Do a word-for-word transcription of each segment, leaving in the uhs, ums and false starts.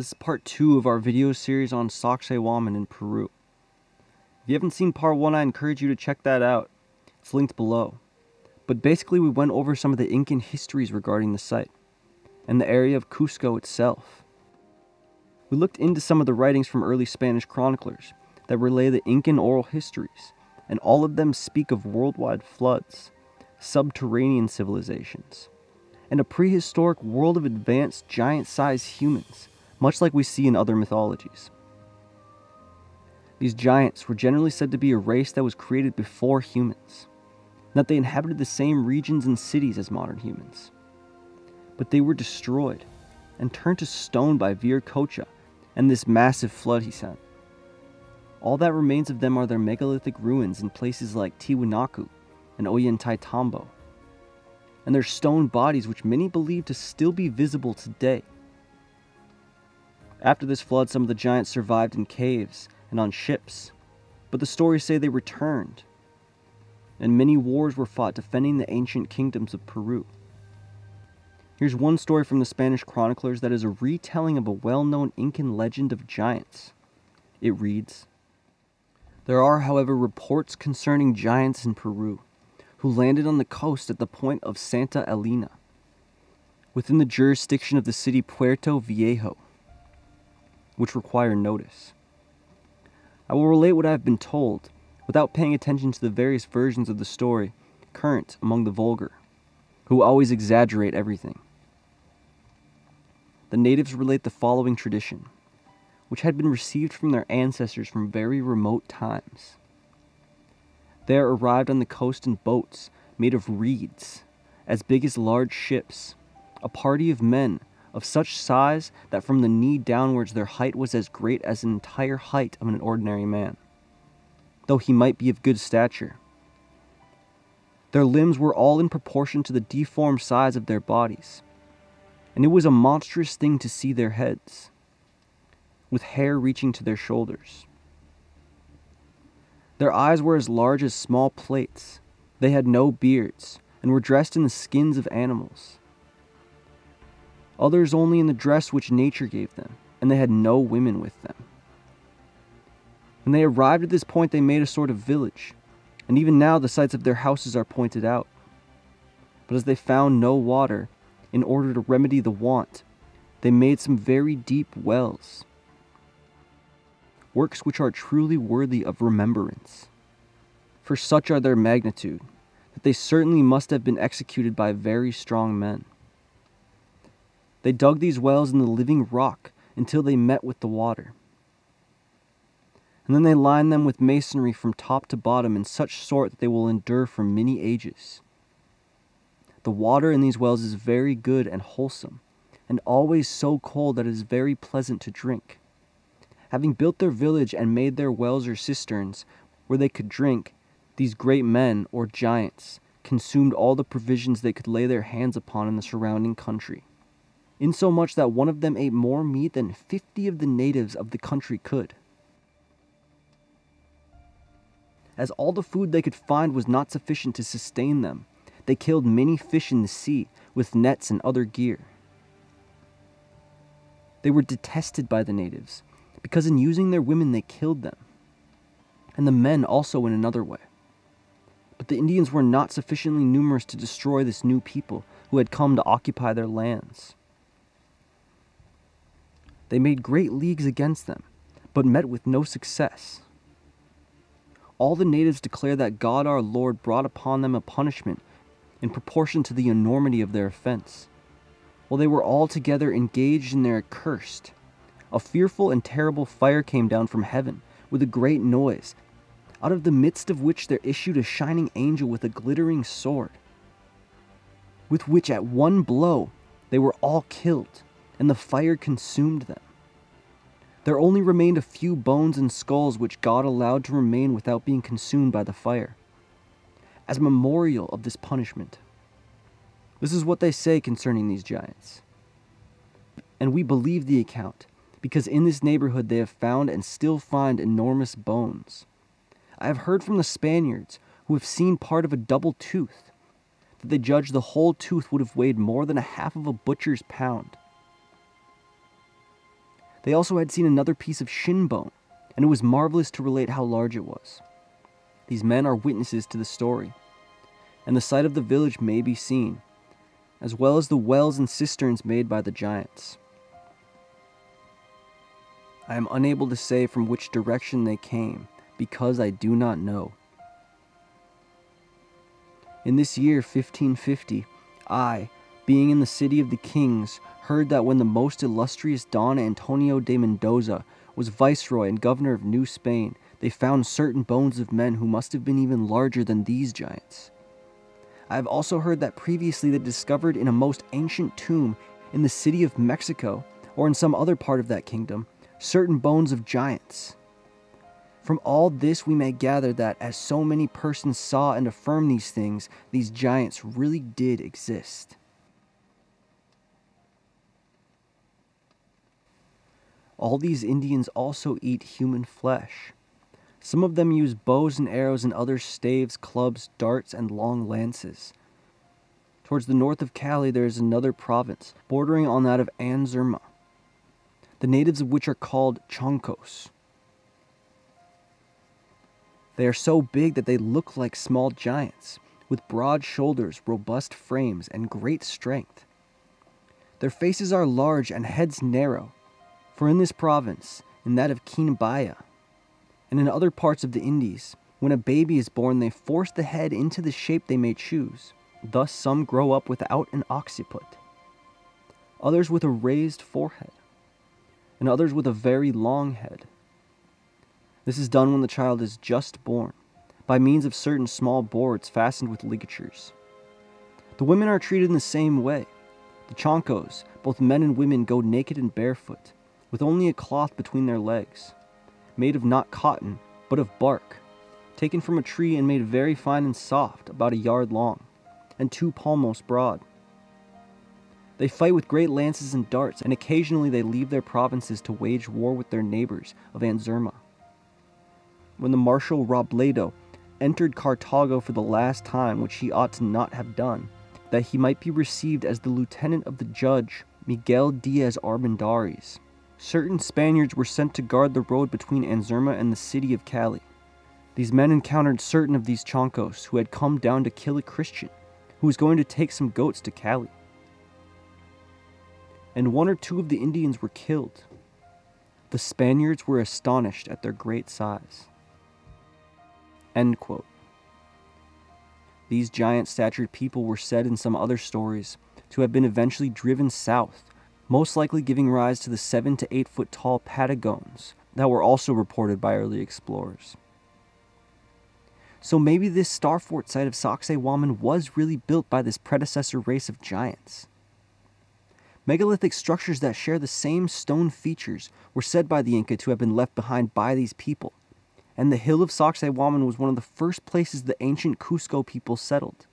This is part two of our video series on Sacsayhuaman in Peru. If you haven't seen part one, I encourage you to check that out. It's linked below. But basically we went over some of the Incan histories regarding the site, and the area of Cusco itself. We looked into some of the writings from early Spanish chroniclers that relay the Incan oral histories, and all of them speak of worldwide floods, subterranean civilizations, and a prehistoric world of advanced giant-sized humans, much like we see in other mythologies. These giants were generally said to be a race that was created before humans, and that they inhabited the same regions and cities as modern humans. But they were destroyed and turned to stone by Viracocha and this massive flood he sent. All that remains of them are their megalithic ruins in places like Tiwanaku and Ollantaytambo, and their stone bodies which many believe to still be visible today. After this flood, some of the giants survived in caves and on ships, but the stories say they returned, and many wars were fought defending the ancient kingdoms of Peru. Here's one story from the Spanish chroniclers that is a retelling of a well-known Incan legend of giants. It reads, "There are, however, reports concerning giants in Peru, who landed on the coast at the point of Santa Elena, within the jurisdiction of the city Puerto Viejo, which require notice. I will relate what I have been told, without paying attention to the various versions of the story current among the vulgar, who always exaggerate everything. The natives relate the following tradition, which had been received from their ancestors from very remote times. There arrived on the coast in boats made of reeds, as big as large ships, a party of men of such size that from the knee downwards their height was as great as an entire height of an ordinary man, though he might be of good stature. Their limbs were all in proportion to the deformed size of their bodies, and it was a monstrous thing to see their heads, with hair reaching to their shoulders. Their eyes were as large as small plates. They had no beards, and were dressed in the skins of animals. Others only in the dress which nature gave them, and they had no women with them. When they arrived at this point, they made a sort of village, and even now the sites of their houses are pointed out. But as they found no water, in order to remedy the want, they made some very deep wells, works which are truly worthy of remembrance, for such are their magnitude, that they certainly must have been executed by very strong men. They dug these wells in the living rock until they met with the water, and then they lined them with masonry from top to bottom in such sort that they will endure for many ages. The water in these wells is very good and wholesome, and always so cold that it is very pleasant to drink. Having built their village and made their wells or cisterns where they could drink, these great men, or giants, consumed all the provisions they could lay their hands upon in the surrounding country, insomuch that one of them ate more meat than fifty of the natives of the country could. As all the food they could find was not sufficient to sustain them, they killed many fish in the sea with nets and other gear. They were detested by the natives, because in using their women they killed them, and the men also in another way. But the Indians were not sufficiently numerous to destroy this new people who had come to occupy their lands. They made great leagues against them, but met with no success. All the natives declare that God our Lord brought upon them a punishment in proportion to the enormity of their offense, while they were altogether engaged in their accursed. A fearful and terrible fire came down from heaven with a great noise, out of the midst of which there issued a shining angel with a glittering sword, with which at one blow they were all killed, and the fire consumed them. There only remained a few bones and skulls which God allowed to remain without being consumed by the fire, as a memorial of this punishment. This is what they say concerning these giants. And we believe the account, because in this neighborhood they have found and still find enormous bones. I have heard from the Spaniards, who have seen part of a double tooth, that they judge the whole tooth would have weighed more than a half of a butcher's pound. They also had seen another piece of shin bone, and it was marvelous to relate how large it was. These men are witnesses to the story, and the site of the village may be seen, as well as the wells and cisterns made by the giants. I am unable to say from which direction they came, because I do not know. In this year fifteen fifty, I, being in the city of the kings, heard that when the most illustrious Don Antonio de Mendoza was viceroy and governor of New Spain, they found certain bones of men who must have been even larger than these giants. I have also heard that previously they discovered in a most ancient tomb in the city of Mexico, or in some other part of that kingdom, certain bones of giants. From all this we may gather that, as so many persons saw and affirm these things, these giants really did exist. All these Indians also eat human flesh. Some of them use bows and arrows, and others staves, clubs, darts, and long lances. Towards the north of Cali there is another province, bordering on that of Anzurma, the natives of which are called Chonkos. They are so big that they look like small giants, with broad shoulders, robust frames, and great strength. Their faces are large and heads narrow, for in this province, in that of Kinabaya, and in other parts of the Indies, when a baby is born, they force the head into the shape they may choose. Thus some grow up without an occiput, others with a raised forehead, and others with a very long head. This is done when the child is just born, by means of certain small boards fastened with ligatures. The women are treated in the same way. The Chonkos, both men and women, go naked and barefoot, with only a cloth between their legs, made of not cotton, but of bark, taken from a tree and made very fine and soft, about a yard long, and two palmos broad. They fight with great lances and darts, and occasionally they leave their provinces to wage war with their neighbors of Anzurma. When the Marshal Robledo entered Cartago for the last time, which he ought to not have done, that he might be received as the lieutenant of the judge Miguel Diaz Armendariz, certain Spaniards were sent to guard the road between Anzurma and the city of Cali. These men encountered certain of these Chonkos who had come down to kill a Christian who was going to take some goats to Cali. And one or two of the Indians were killed. The Spaniards were astonished at their great size." End quote. These giant-statured people were said in some other stories to have been eventually driven south, most likely giving rise to the seven to eight foot tall patagones that were also reported by early explorers. So maybe this starfort site of Sacsayhuaman was really built by this predecessor race of giants. Megalithic structures that share the same stone features were said by the Inca to have been left behind by these people, and the hill of Sacsayhuaman was one of the first places the ancient Cusco people settled.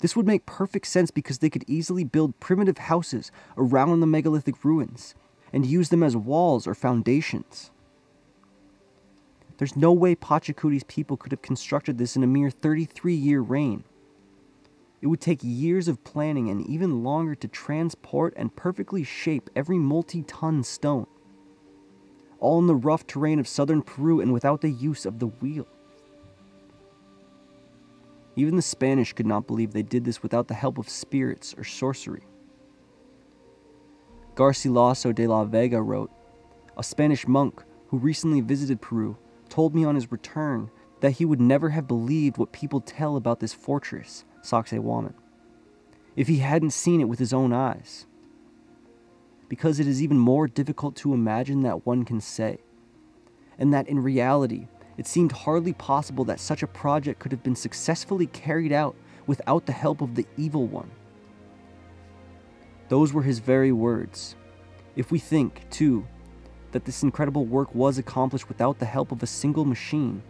This would make perfect sense because they could easily build primitive houses around the megalithic ruins and use them as walls or foundations. There's no way Pachacuti's people could have constructed this in a mere thirty-three year reign. It would take years of planning and even longer to transport and perfectly shape every multi-ton stone, all in the rough terrain of southern Peru and without the use of the wheel. Even the Spanish could not believe they did this without the help of spirits or sorcery. Garcilaso de la Vega wrote, "A Spanish monk who recently visited Peru told me on his return that he would never have believed what people tell about this fortress, Sacsayhuaman, if he hadn't seen it with his own eyes. Because it is even more difficult to imagine that one can say, and that in reality, it seemed hardly possible that such a project could have been successfully carried out without the help of the evil one." Those were his very words. If we think, too, that this incredible work was accomplished without the help of a single machine,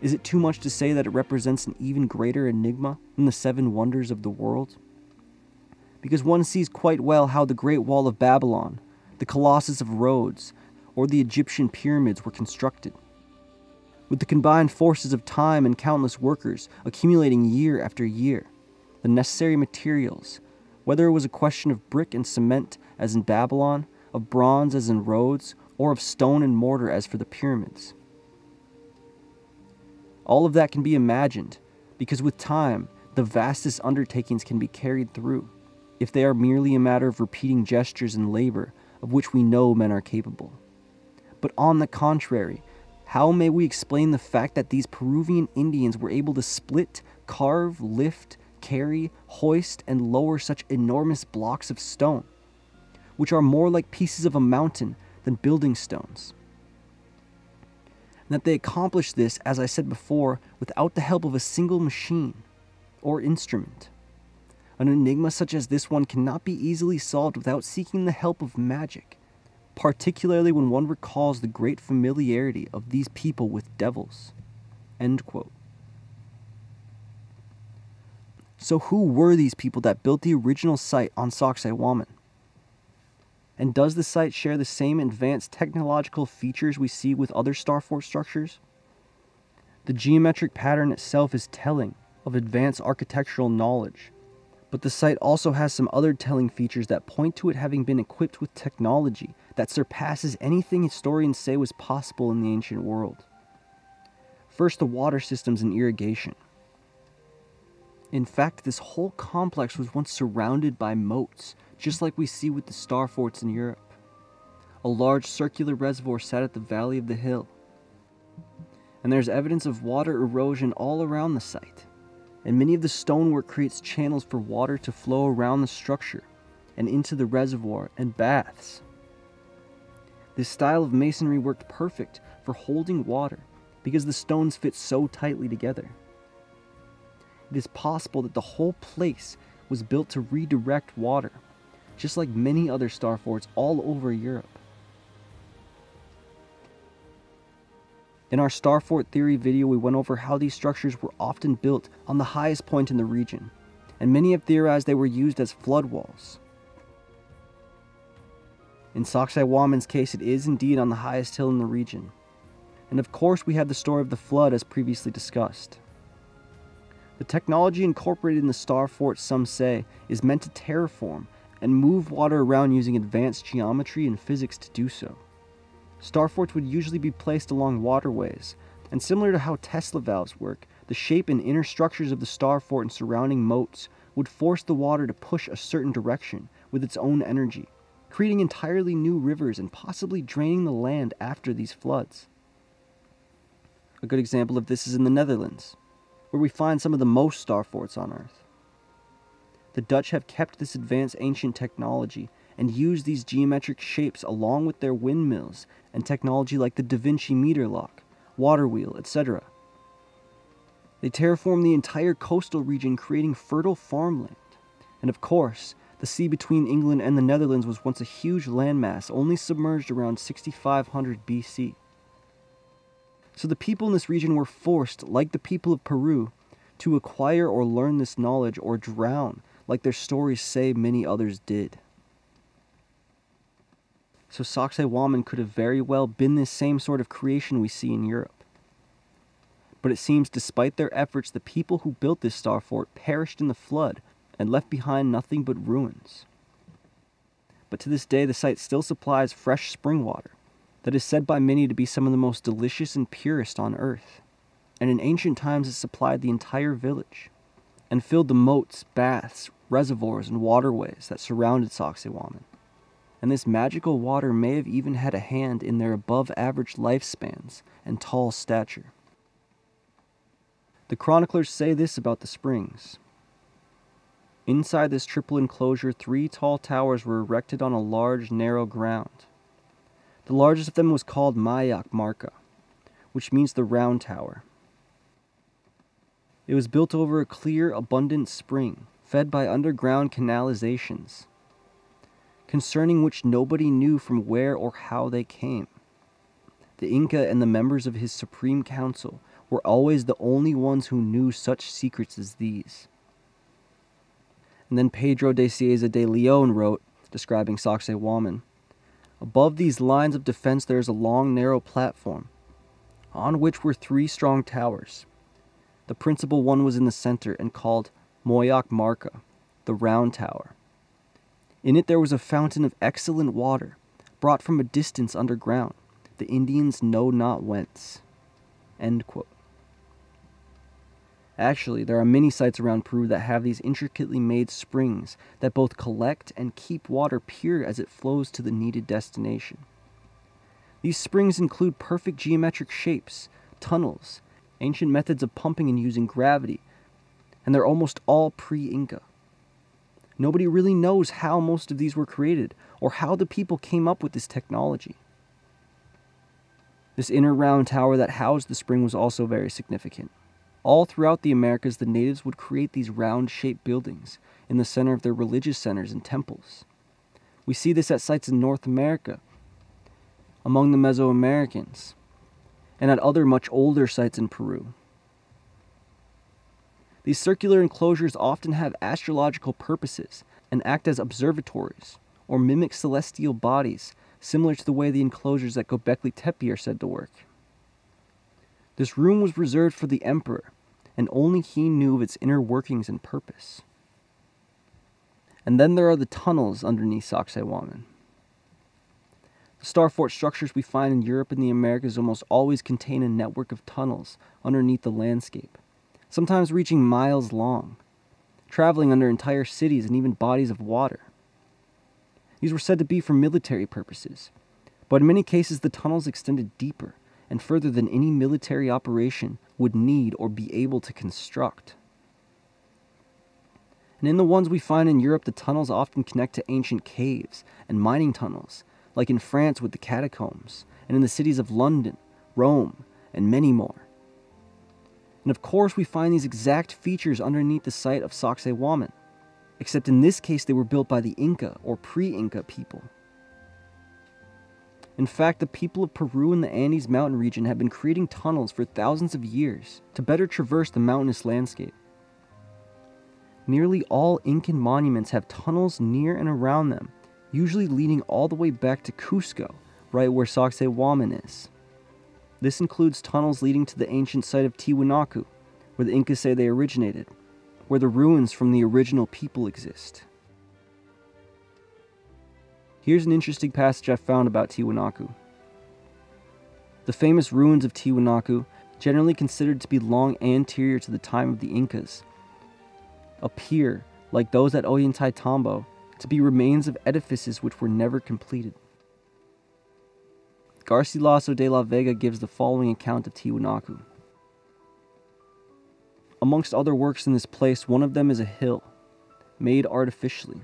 is it too much to say that it represents an even greater enigma than the seven wonders of the world? Because one sees quite well how the Great Wall of Babylon, the Colossus of Rhodes, or the Egyptian pyramids were constructed, with the combined forces of time and countless workers accumulating year after year the necessary materials, whether it was a question of brick and cement, as in Babylon, of bronze as in Rhodes, or of stone and mortar as for the pyramids. All of that can be imagined, because with time, the vastest undertakings can be carried through, if they are merely a matter of repeating gestures and labor of which we know men are capable. But on the contrary, how may we explain the fact that these Peruvian Indians were able to split, carve, lift, carry, hoist, and lower such enormous blocks of stone, which are more like pieces of a mountain than building stones? And that they accomplished this, as I said before, without the help of a single machine or instrument. An enigma such as this one cannot be easily solved without seeking the help of magic, particularly when one recalls the great familiarity of these people with devils." End quote. So who were these people that built the original site on Sacsayhuaman? And does the site share the same advanced technological features we see with other star fort structures? The geometric pattern itself is telling of advanced architectural knowledge, but the site also has some other telling features that point to it having been equipped with technology that surpasses anything historians say was possible in the ancient world. First, the water systems and irrigation. In fact, this whole complex was once surrounded by moats, just like we see with the star forts in Europe. A large circular reservoir sat at the valley of the hill, and there's evidence of water erosion all around the site, and many of the stonework creates channels for water to flow around the structure and into the reservoir and baths. This style of masonry worked perfect for holding water because the stones fit so tightly together. It is possible that the whole place was built to redirect water, just like many other star forts all over Europe. In our star fort theory video, we went over how these structures were often built on the highest point in the region, and many have theorized they were used as flood walls. In Sacsayhuaman's case, it is indeed on the highest hill in the region. And of course, we have the story of the flood as previously discussed. The technology incorporated in the star fort, some say, is meant to terraform and move water around using advanced geometry and physics to do so. Star forts would usually be placed along waterways, and similar to how Tesla valves work, the shape and inner structures of the star fort and surrounding moats would force the water to push a certain direction with its own energy, creating entirely new rivers and possibly draining the land after these floods. A good example of this is in the Netherlands, where we find some of the most star forts on Earth. The Dutch have kept this advanced ancient technology and used these geometric shapes along with their windmills and technology like the Da Vinci meter lock, water wheel, et cetera. They terraformed the entire coastal region, creating fertile farmland. And of course, the sea between England and the Netherlands was once a huge landmass, only submerged around sixty-five hundred B C. So the people in this region were forced, like the people of Peru, to acquire or learn this knowledge or drown, like their stories say many others did. So Sacsayhuaman could have very well been this same sort of creation we see in Europe. But it seems despite their efforts, the people who built this star fort perished in the flood and left behind nothing but ruins. But to this day, the site still supplies fresh spring water that is said by many to be some of the most delicious and purest on Earth, and in ancient times it supplied the entire village, and filled the moats, baths, reservoirs, and waterways that surrounded Sacsayhuaman, and this magical water may have even had a hand in their above-average lifespans and tall stature. The chroniclers say this about the springs: "Inside this triple enclosure, three tall towers were erected on a large, narrow ground. The largest of them was called Mayac Marca, which means the round tower. It was built over a clear, abundant spring, fed by underground canalizations, concerning which nobody knew from where or how they came. The Inca and the members of his Supreme Council were always the only ones who knew such secrets as these." And then Pedro de Cieza de León wrote, describing Sacsayhuaman, "Above these lines of defense there is a long, narrow platform, on which were three strong towers. The principal one was in the center and called Moyac Marca, the round tower. In it there was a fountain of excellent water, brought from a distance underground. The Indians know not whence." End quote. Actually, there are many sites around Peru that have these intricately made springs that both collect and keep water pure as it flows to the needed destination. These springs include perfect geometric shapes, tunnels, ancient methods of pumping and using gravity, and they're almost all pre-Inca. Nobody really knows how most of these were created or how the people came up with this technology. This inner round tower that housed the spring was also very significant. All throughout the Americas, the natives would create these round-shaped buildings in the center of their religious centers and temples. We see this at sites in North America, among the Mesoamericans, and at other much older sites in Peru. These circular enclosures often have astrological purposes and act as observatories or mimic celestial bodies, similar to the way the enclosures at Göbekli Tepe are said to work. This room was reserved for the emperor, and only he knew of its inner workings and purpose. And then there are the tunnels underneath Sacsayhuaman. The star fort structures we find in Europe and the Americas almost always contain a network of tunnels underneath the landscape, sometimes reaching miles long, traveling under entire cities and even bodies of water. These were said to be for military purposes, but in many cases the tunnels extended deeper and further than any military operation would need or be able to construct. And in the ones we find in Europe, the tunnels often connect to ancient caves and mining tunnels, like in France with the catacombs, and in the cities of London, Rome, and many more. And of course we find these exact features underneath the site of Sacsayhuaman, except in this case they were built by the Inca or pre-Inca people. In fact, the people of Peru and the Andes mountain region have been creating tunnels for thousands of years to better traverse the mountainous landscape. Nearly all Incan monuments have tunnels near and around them, usually leading all the way back to Cusco, right where Sacsayhuaman is. This includes tunnels leading to the ancient site of Tiwanaku, where the Incas say they originated, where the ruins from the original people exist. Here's an interesting passage I found about Tiwanaku. "The famous ruins of Tiwanaku, generally considered to be long anterior to the time of the Incas, appear, like those at Ollantaytambo, to be remains of edifices which were never completed." Garcilaso de la Vega gives the following account of Tiwanaku. "Amongst other works in this place, one of them is a hill, made artificially,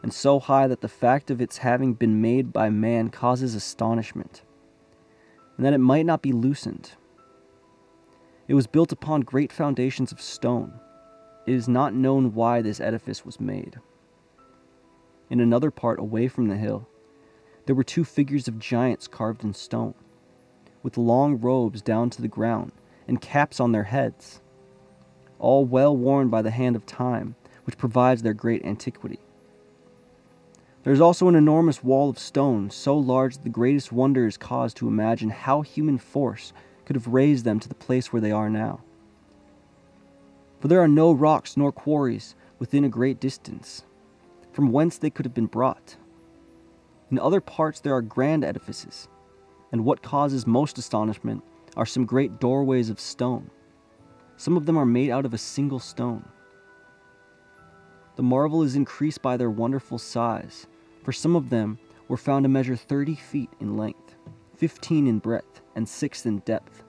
and so high that the fact of its having been made by man causes astonishment, and that it might not be loosened. It was built upon great foundations of stone. It is not known why this edifice was made. In another part, away from the hill, there were two figures of giants carved in stone, with long robes down to the ground, and caps on their heads, all well worn by the hand of time, which provides their great antiquity. There is also an enormous wall of stone, so large that the greatest wonder is cause to imagine how human force could have raised them to the place where they are now. For there are no rocks nor quarries within a great distance, from whence they could have been brought. In other parts there are grand edifices, and what causes most astonishment are some great doorways of stone. Some of them are made out of a single stone. The marvel is increased by their wonderful size, for some of them were found to measure thirty feet in length, fifteen in breadth, and six in depth.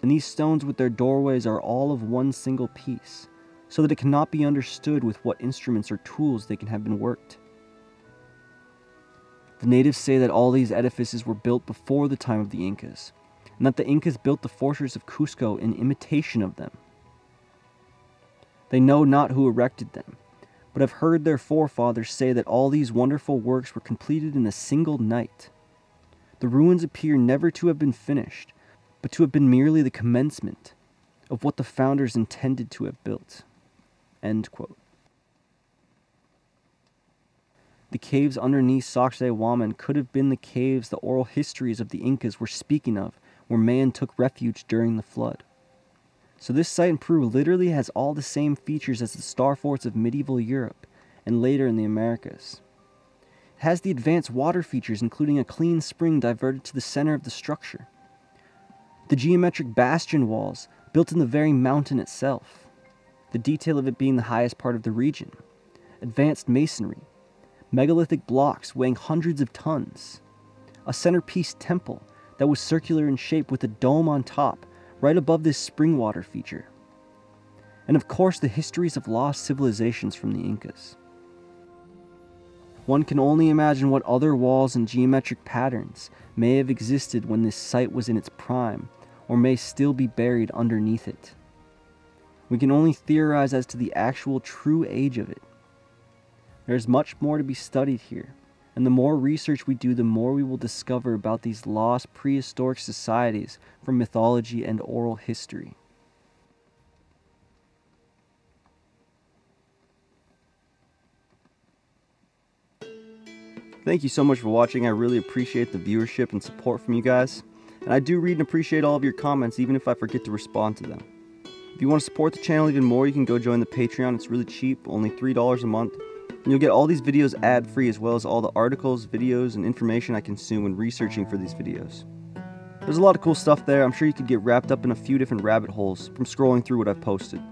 And these stones with their doorways are all of one single piece, so that it cannot be understood with what instruments or tools they can have been worked. The natives say that all these edifices were built before the time of the Incas, and that the Incas built the fortress of Cusco in imitation of them. They know not who erected them, but have heard their forefathers say that all these wonderful works were completed in a single night. The ruins appear never to have been finished, but to have been merely the commencement of what the founders intended to have built." End quote. The caves underneath Sacsayhuaman could have been the caves the oral histories of the Incas were speaking of, where man took refuge during the flood. So this site in Peru literally has all the same features as the star forts of medieval Europe and later in the Americas. It has the advanced water features, including a clean spring diverted to the center of the structure. The geometric bastion walls, built in the very mountain itself. The detail of it being the highest part of the region. Advanced masonry. Megalithic blocks weighing hundreds of tons. A centerpiece temple that was circular in shape with a dome on top, right above this spring water feature. And of course, the histories of lost civilizations from the Incas. One can only imagine what other walls and geometric patterns may have existed when this site was in its prime, or may still be buried underneath it. We can only theorize as to the actual true age of it. There's much more to be studied here, and the more research we do, the more we will discover about these lost prehistoric societies from mythology and oral history. Thank you so much for watching. I really appreciate the viewership and support from you guys. And I do read and appreciate all of your comments, even if I forget to respond to them. If you want to support the channel even more, you can go join the Patreon. It's really cheap, only three dollars a month. And you'll get all these videos ad-free, as well as all the articles, videos, and information I consume when researching for these videos. There's a lot of cool stuff there. I'm sure you could get wrapped up in a few different rabbit holes from scrolling through what I've posted.